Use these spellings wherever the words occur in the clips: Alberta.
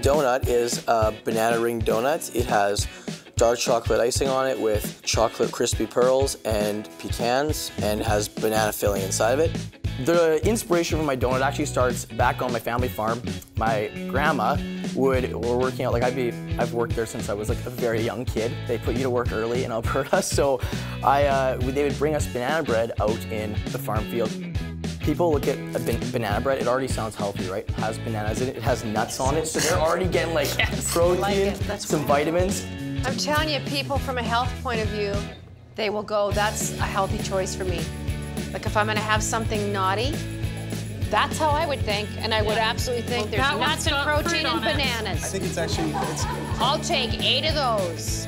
donut is banana ring donuts. It has dark chocolate icing on it with chocolate crispy pearls and pecans, and has banana filling inside of it. The inspiration for my donut actually starts back on my family farm. My grandma were working out, like I've worked there since I was like a very young kid. They put you to work early in Alberta, so they would bring us banana bread out in the farm field. People look at a banana bread, it already sounds healthy, right? It has bananas in it, it has nuts on it, so they're already getting like protein, some vitamins. I'm telling you, people from a health point of view, they will go, that's a healthy choice for me. Like if I'm gonna have something naughty, that's how I would think, and I would absolutely think there's nuts and protein and bananas. I think it's actually, I'll take 8 of those.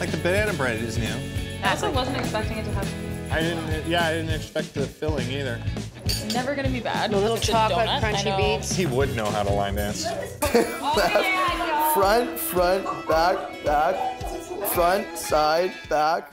Like the banana bread is new. I also wasn't expecting it to happen. I didn't expect the filling either. It's never gonna be bad. A little chocolate, crunchy beets. He would know how to line dance. Front, front, back, back, front, side, back.